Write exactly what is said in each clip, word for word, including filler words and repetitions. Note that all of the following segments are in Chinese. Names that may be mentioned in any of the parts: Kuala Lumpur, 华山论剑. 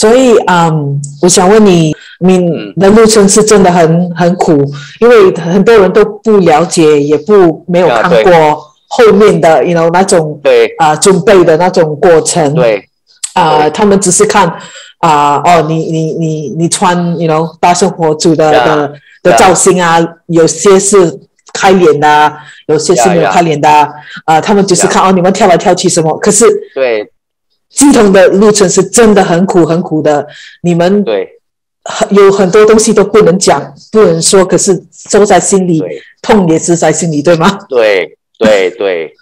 所以啊、嗯，我想问你，你的路程是真的很很苦，因为很多人都不了解，也不没有看过后面的，你 know 那种对啊、呃、准备的那种过程，对啊、呃，他们只是看啊、呃、哦，你你你你穿 you know 大生活组的 yeah, 的的造型啊， yeah. 有些是开脸的、啊，有些是没有开脸的啊， yeah, yeah. 呃、他们只是看 yeah. 哦，你们跳来跳去什么，可是对。系统的路程是真的很苦很苦的，你们对有很多东西都不能讲不能说，可是收在心里，痛也是在心里，对吗？对对对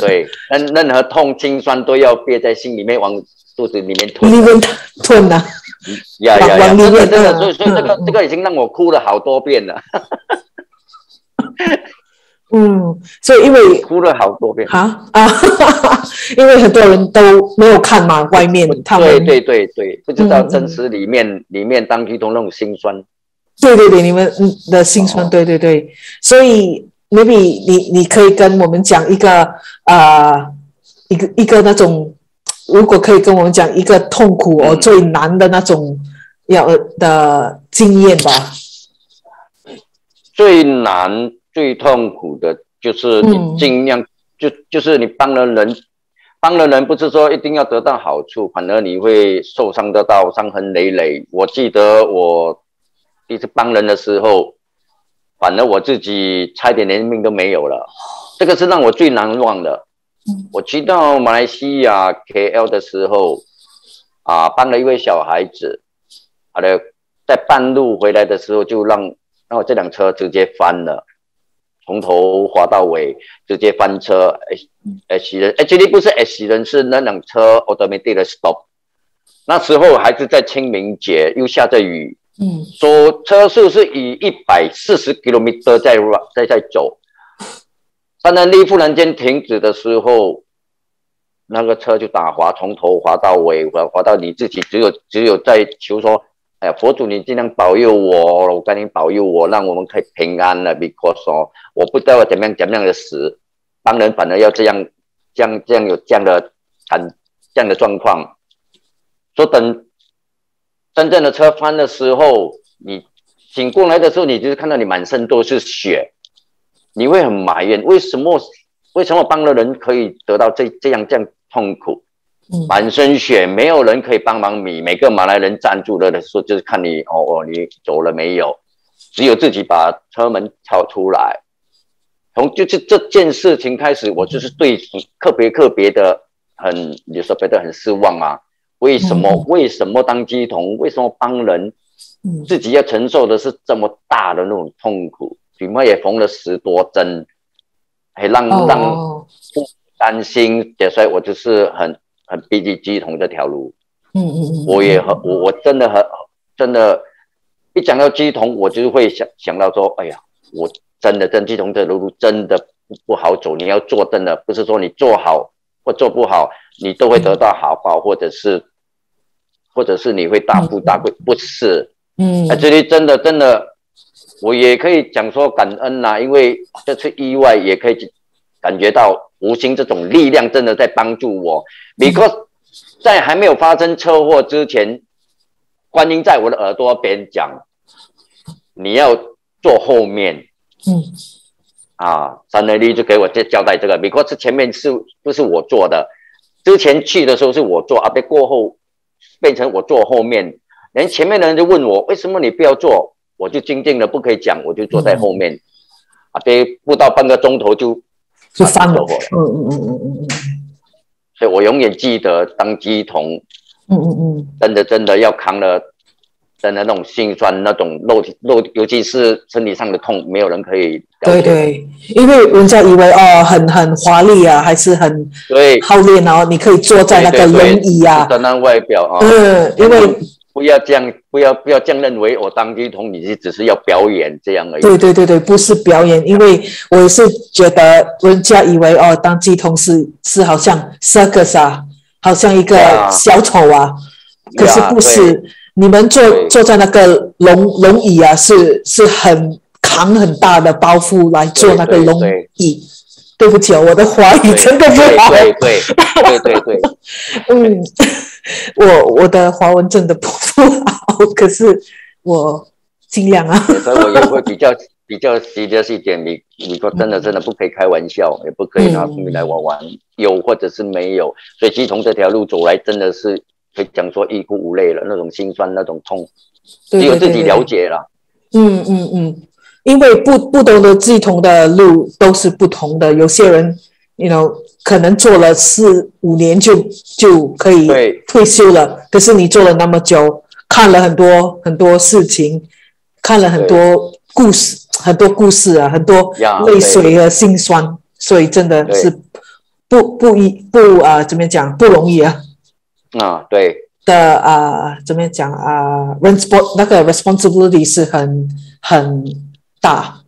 对，任何痛心酸都要憋在心里面，往肚子里面吞里面吞啊，呀呀呀，真的真的，所以所以这个这个已经让我哭了好多遍了。嗯，所以因为哭了好多遍啊啊哈哈，因为很多人都没有看嘛，外面他们对对对对，不知道真实里面、嗯、里面当地的那种辛酸，对对对，你们的辛酸、哦，对对对，所以 maybe 你你可以跟我们讲一个呃一个一个那种，如果可以跟我们讲一个痛苦而、嗯、最难的那种要的经验吧，最难。最痛苦的就是你尽量、嗯、就就是你帮了人，帮了人不是说一定要得到好处，反而你会受伤得到伤痕累累。我记得我第一次帮人的时候，反而我自己差一点连命都没有了，这个是让我最难忘的。我去到马来西亚 K L 的时候啊，帮了一位小孩子，好的，在半路回来的时候就让让我这辆车直接翻了。从头滑到尾，直接翻车。H 人 ，H 人不是 H 人，是那辆车 automatic 的 stop。那时候还是在清明节，又下着雨，嗯，说车速是以 一百四十 kilometer 在在在走。但那力忽然间停止的时候，那个车就打滑，从头滑到尾，滑滑到你自己只有只有在求说。哎、佛祖你尽量保佑我，我赶紧保佑我，让我们可以平安了 because、哦、我不知道怎么样怎么样的死，帮人反而要这样这样这样有这样的这样的状况。说等真正的车翻的时候，你醒过来的时候，你就是看到你满身都是血，你会很埋怨为什么为什么帮了人可以得到这这样这样痛苦。满身血，没有人可以帮忙你。每个马来人站住了的时候，就是看你哦哦，你走了没有？只有自己把车门撬出来。从就是这件事情开始，我就是对特别特别的很，有时候觉得很失望啊。为什么？嗯、为什么当乩童？为什么帮人？自己要承受的是这么大的那种痛苦，嘴巴也缝了十多针，还让让、哦、担心。所以我就是很。很逼近乩童这条路，嗯嗯我也很我我真的很真的，一讲到乩童，我就会想想到说，哎呀，我真的真乩童这条路真的不好走。你要做真的，不是说你做好或做不好，你都会得到好报，或者是或者是你会大富大贵，不是？嗯，这里真的真的，我也可以讲说感恩啦、啊，因为这次意外也可以感觉到。无形这种力量真的在帮助我 ，because 在还没有发生车祸之前，观音在我的耳朵边讲：“你要坐后面。”嗯，啊，三内力就给我交代这个 ，because 前面是不是我坐的？之前去的时候是我坐，啊，被过后变成我坐后面，连前面的人就问我为什么你不要坐，我就静静的不可以讲，我就坐在后面，嗯、啊，被不到半个钟头就。就翻了我，嗯嗯嗯嗯嗯，所以我永远记得当乩童，嗯嗯嗯，真的真的要扛了，真的那种心酸，那种肉体肉，尤其是身体上的痛，没有人可以了解。对对，因为人家以为哦，很很华丽啊，还是很对好练哦，你可以坐在那个轮椅啊，对对对，那外表啊，嗯，因为。不要这样，不要不要这样认为。我当乩童，你是只是要表演这样而已。对对对对，不是表演，因为我是觉得人家以为哦，当乩童是是好像 circus 啊，好像一个小丑啊，啊可是不是。啊、你们坐坐在那个龙龙椅啊，是是很扛很大的包袱来做那个龙椅。对不起、哦、我的华语真的不好，对对对对 对, 对, 对嗯，我我的华文真的不好，可是我尽量啊，所以我也会比较比较 serious 一点，你你说真的真的不可以开玩笑，也不可以拿英语来玩玩、嗯、有或者是没有，所以其实从这条路走来真的是可以讲说欲哭无泪了，那种心酸那种痛只有自己了解了。嗯嗯嗯，因为不不同的志同的路都是不同的，有些人 you know 可能做了四五年就就可以退休了，可是你做了那么久，看了很多很多事情，看了很多故事，很多故事啊，很多泪水和心酸，所以真的是不不不啊、呃，怎么讲不容易啊。啊，对的啊、呃，怎么讲啊、呃？那个 responsibility 是很很大，